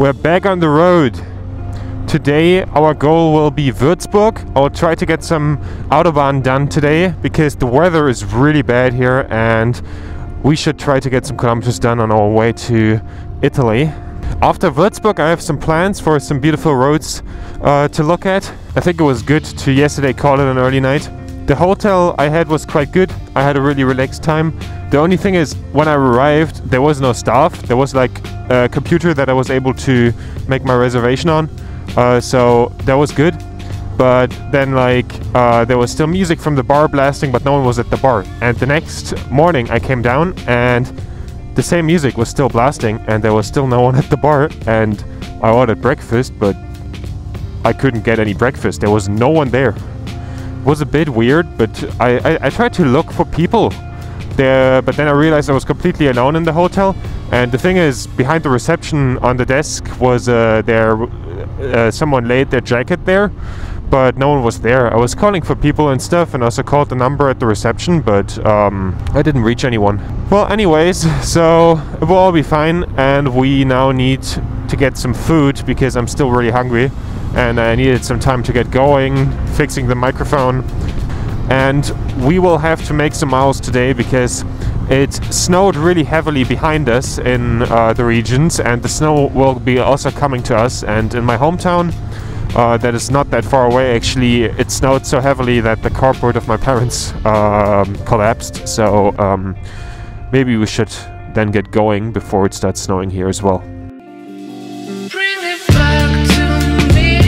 We're back on the road. Today our goal will be Würzburg. I'll try to get some Autobahn done today because the weather is really bad here and we should try to get some kilometers done on our way to Italy. After Würzburg I have some plans for some beautiful roads to look at. I think it was good to yesterday call it an early night. The hotel I had was quite good. I had a really relaxed time. The only thing is, when I arrived there was no staff. There was like a computer that I was able to make my reservation on. So that was good. But then like there was still music from the bar blasting, but no one was at the bar. And the next morning I came down and the same music was still blasting and there was still no one at the bar, and I ordered breakfast but I couldn't get any breakfast. There was no one there. It was a bit weird, but I tried to look for people there, but then I realized I was completely alone in the hotel. And the thing is, behind the reception on the desk was someone laid their jacket there, but no one was there. I was calling for people and stuff, and also called the number at the reception, but I didn't reach anyone. Well, anyways, so it will all be fine, and we now need to get some food because I'm still really hungry and I needed some time to get going, fixing the microphone. And we will have to make some miles today because it snowed really heavily behind us in the regions, and the snow will be also coming to us. And in my hometown, that is not that far away actually, it snowed so heavily that the carport of my parents collapsed. So maybe we should then get going before it starts snowing here as well. Bring it back to me.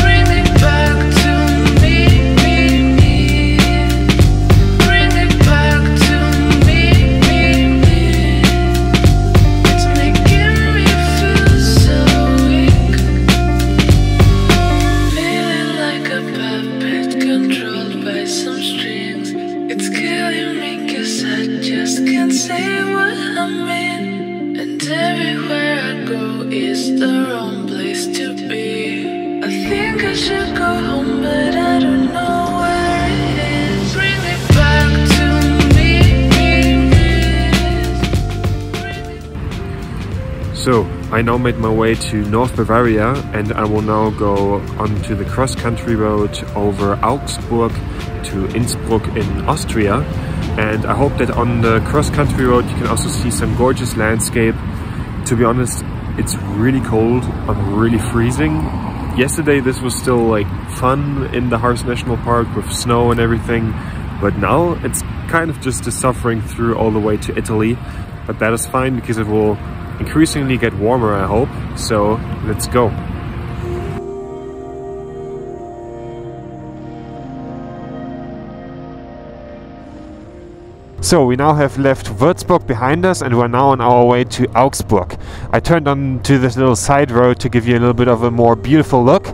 Bring it back to me. Bring it back to me. It's making me feel so weak. Feeling like a puppet controlled by some strings. It's killing me cause I just can't say what I mean. And everywhere I go is the wrong place to be. I think I should go home, but I don't know where it is. Bring it back to me. So, I now made my way to North Bavaria, and I will now go onto the cross-country road over Augsburg to Innsbruck in Austria. And I hope that on the cross-country road you can also see some gorgeous landscape. To be honest, it's really cold. I'm really freezing. Yesterday this was still like fun in the Harz National Park with snow and everything, but now it's kind of just a suffering through all the way to Italy. But that is fine because it will increasingly get warmer, I hope. So let's go. So we now have left Würzburg behind us and we're now on our way to Augsburg. I turned onto this little side road to give you a little bit of a more beautiful look.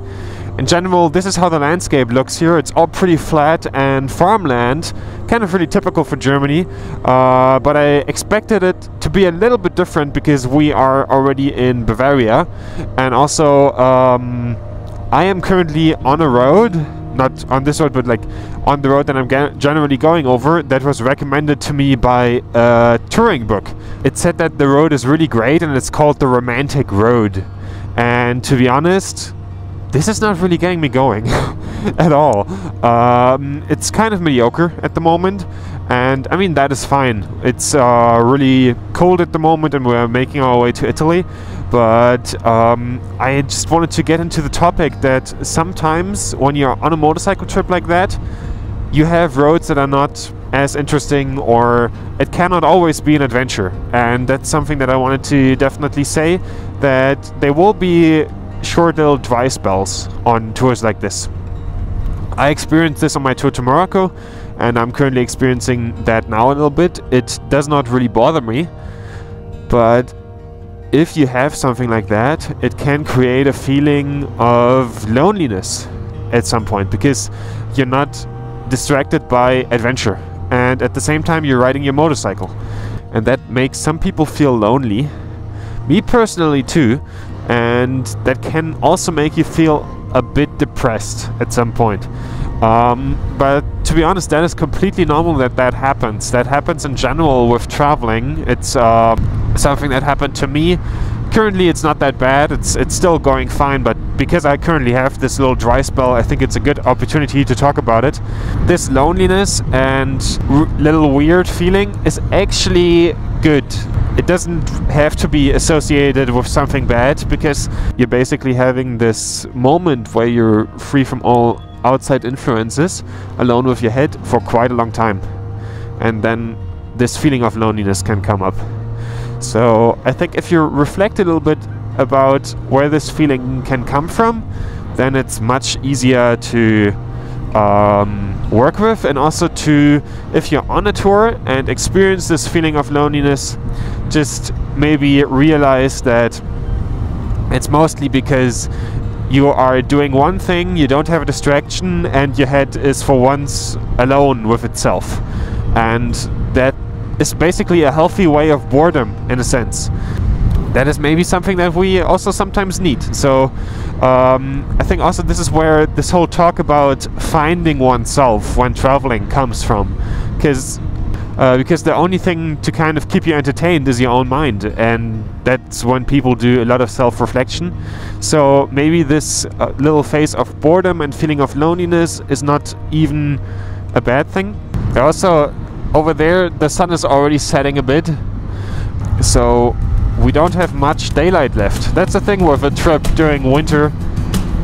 In general, this is how the landscape looks here. It's all pretty flat and farmland, kind of really typical for Germany. But I expected it to be a little bit different because we are already in Bavaria. And also, I am currently on a road. Not on this road, but like on the road that I'm generally going over, that was recommended to me by a touring book. It said that the road is really great and it's called the Romantic Road. And to be honest, this is not really getting me going at all. It's kind of mediocre at the moment. And I mean, that is fine. It's really cold at the moment and we're making our way to Italy. But I just wanted to get into the topic that sometimes when you're on a motorcycle trip like that, you have roads that are not as interesting, or it cannot always be an adventure. And that's something that I wanted to definitely say, that there will be short little dry spells on tours like this. I experienced this on my tour to Morocco, and I'm currently experiencing that now a little bit. It does not really bother me, but if you have something like that, it can create a feeling of loneliness at some point because you're not distracted by adventure, and at the same time you're riding your motorcycle, and that makes some people feel lonely, me personally too, and that can also make you feel a bit depressed at some point. But to be honest, that is completely normal that happens. That happens in general with traveling. It's something that happened to me. Currently it's not that bad, it's still going fine, but because I currently have this little dry spell, I think it's a good opportunity to talk about it. This loneliness and little weird feeling is actually good. It doesn't have to be associated with something bad, because you're basically having this moment where you're free from all outside influences, alone with your head for quite a long time. And then this feeling of loneliness can come up. So I think if you reflect a little bit about where this feeling can come from, then it's much easier to work with, and also to, if you're on a tour and experience this feeling of loneliness, just maybe realize that it's mostly because you are doing one thing, you don't have a distraction, and your head is for once alone with itself. And that is basically a healthy way of boredom, in a sense. That is maybe something that we also sometimes need. So I think also this is where this whole talk about finding oneself when traveling comes from, because the only thing to kind of keep you entertained is your own mind, and that's when people do a lot of self-reflection. So maybe this little phase of boredom and feeling of loneliness is not even a bad thing. Also, over there the sun is already setting a bit, so we don't have much daylight left. That's the thing with a trip during winter.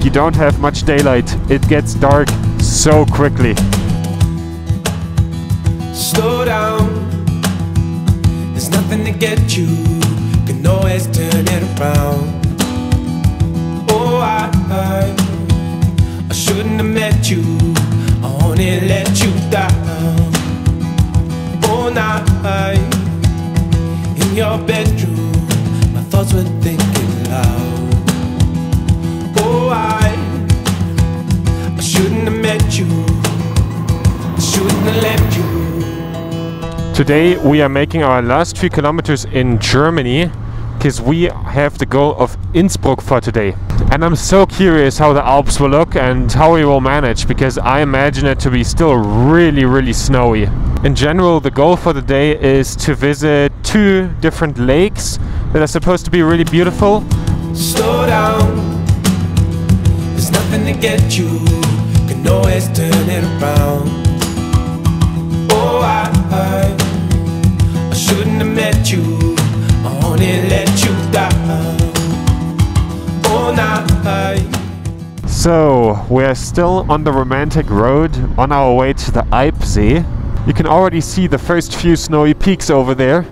You don't have much daylight. It gets dark so quickly. Slow down. There's nothing to get you. Can always turn it around. Oh, I shouldn't have met you. I only let you down. Oh, night in your bedroom. Thoughts were thinking loud. Oh, I shouldn't have met you. I shouldn't have left you. Today we are making our last few kilometers in Germany, because we have the goal of Innsbruck for today. And I'm so curious how the Alps will look and how we will manage, because I imagine it to be still really, really snowy. In general, the goal for the day is to visit two different lakes that are supposed to be really beautiful. Slow down. There's nothing to get you. Can always turn it around. Oh, I shouldn't have met you. I only let you down. Oh, night. So we are still on the Romantic Road on our way to the Eibsee. You can already see the first few snowy peaks over there.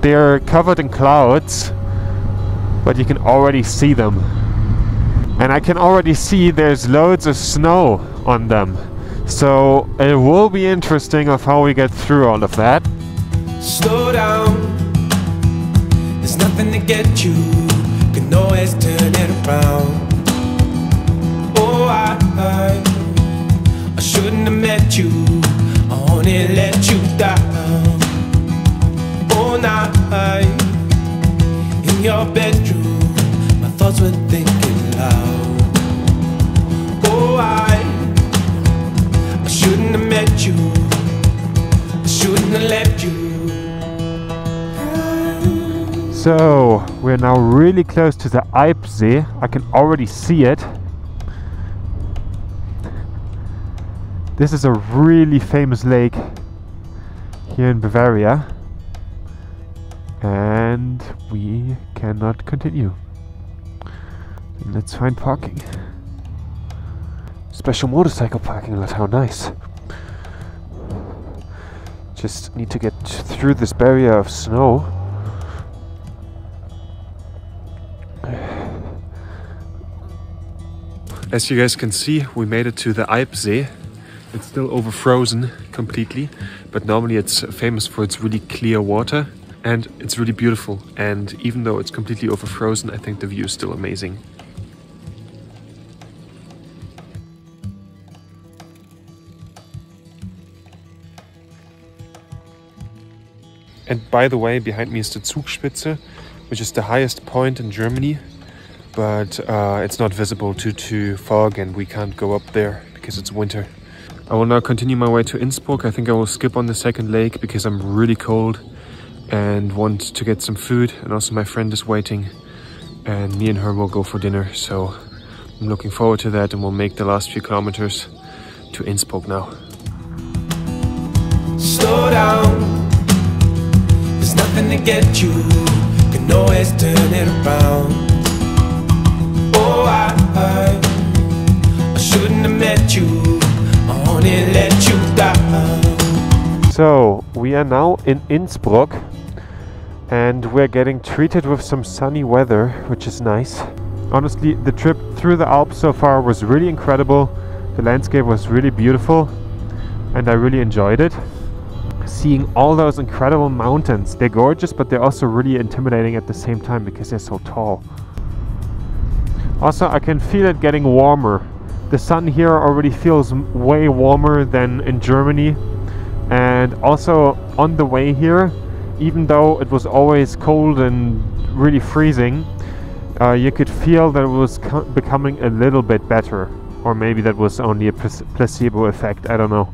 They're covered in clouds, but you can already see them. And I can already see there's loads of snow on them. So it will be interesting of how we get through all of that. Slow down. There's nothing to get you. Can always turn it around. Oh, I shouldn't have met you. I only let you down. Night in your bedroom, my thoughts were thinking loud. Oh, I shouldn't have met you. I shouldn't have left you. So we're now really close to the Eibsee. I can already see it. This is a really famous lake here in Bavaria. And we cannot continue. Let's find parking. Special motorcycle parking lot, how nice. Just need to get through this barrier of snow. As you guys can see, we made it to the Eibsee. It's still overfrozen completely, but normally it's famous for its really clear water. And it's really beautiful, and even though it's completely overfrozen, I think the view is still amazing. And by the way, behind me is the Zugspitze, which is the highest point in Germany, but it's not visible due to fog and we can't go up there because it's winter. I will now continue my way to Innsbruck. I think I will skip on the second lake because I'm really cold. and want to get some food, and also my friend is waiting and me and her will go for dinner, so I'm looking forward to that, and we'll make the last few kilometers to Innsbruck now. Slow down, there's nothing to get you, can always turn it around. Oh, I shouldn't have met you, I only let you down. So, we are now in Innsbruck and we're getting treated with some sunny weather, which is nice. Honestly, the trip through the Alps so far was really incredible. The landscape was really beautiful and I really enjoyed it. Seeing all those incredible mountains, they're gorgeous, but they're also really intimidating at the same time because they're so tall. Also, I can feel it getting warmer. The sun here already feels way warmer than in Germany. And also on the way here, even though it was always cold and really freezing, you could feel that it was becoming a little bit better. Or maybe that was only a placebo effect, I don't know.